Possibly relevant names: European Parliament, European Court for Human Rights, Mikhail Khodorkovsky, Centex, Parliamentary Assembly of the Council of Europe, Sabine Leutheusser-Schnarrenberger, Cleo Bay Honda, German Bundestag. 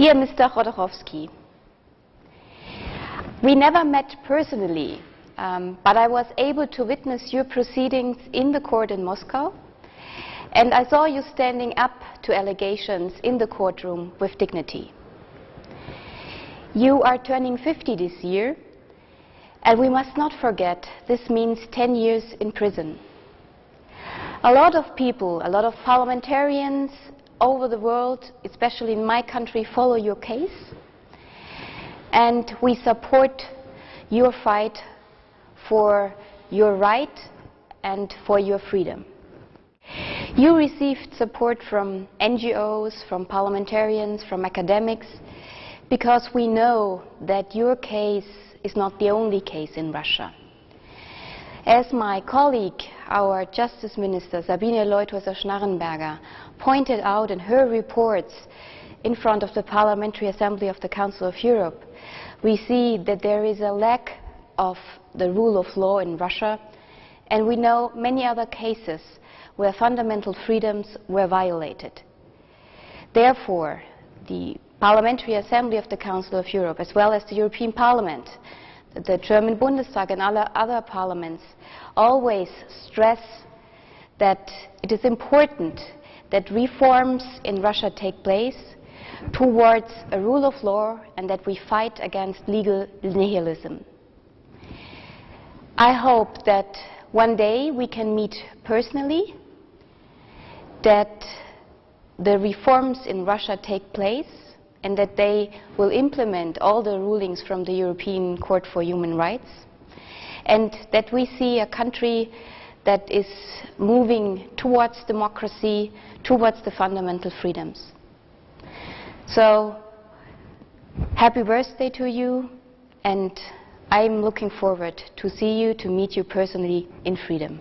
Dear Mr. Khodorkovsky, we never met personally, but I was able to witness your proceedings in the court in Moscow, and I saw you standing up to allegations in the courtroom with dignity. You are turning 50 this year, and we must not forget this means 10 years in prison. A lot of people, a lot of parliamentarians over the world, especially in my country, follow your case, and we support your fight for your right and for your freedom. You received support from NGOs, from parliamentarians, from academics, because we know that your case is not the only case in Russia. As my colleague, our Justice Minister Sabine Leutheusser-Schnarrenberger, pointed out in her reports in front of the Parliamentary Assembly of the Council of Europe, we see that there is a lack of the rule of law in Russia, and we know many other cases where fundamental freedoms were violated. Therefore, the Parliamentary Assembly of the Council of Europe, as well as the European Parliament, the German Bundestag and other parliaments, always stress that it is important that reforms in Russia take place towards a rule of law and that we fight against legal nihilism. I hope that one day we can meet personally, that the reforms in Russia take place, and that they will implement all the rulings from the European Court for Human Rights, and that we see a country that is moving towards democracy, towards the fundamental freedoms. So, happy birthday to you, and I'm looking forward to see you, to meet you personally in freedom.